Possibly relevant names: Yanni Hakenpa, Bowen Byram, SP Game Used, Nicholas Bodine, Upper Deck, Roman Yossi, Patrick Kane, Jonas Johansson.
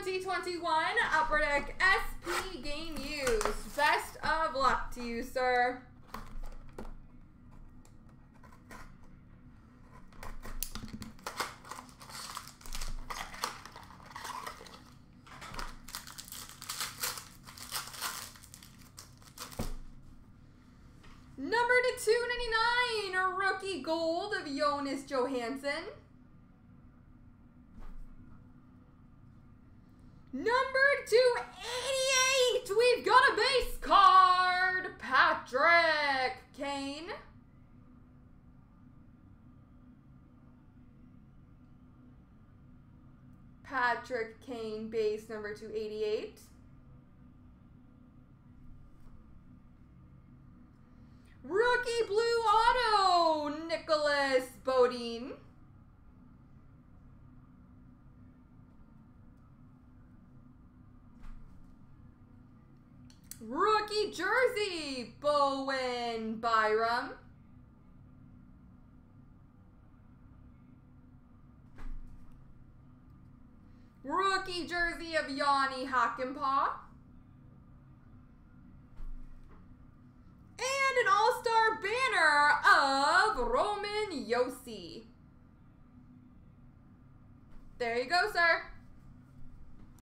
2021 Upper Deck SP Game Used. Best of luck to you, sir. Number to 299, a rookie gold of Jonas Johansson. Number 288, we've got a base card, Patrick Kane. Patrick Kane, base number 288. Rookie blue auto, Nicholas Bodine. Rookie jersey, Bowen Byram. Rookie jersey of Yanni Hakenpa. And an all-star banner of Roman Yossi. There you go, sir.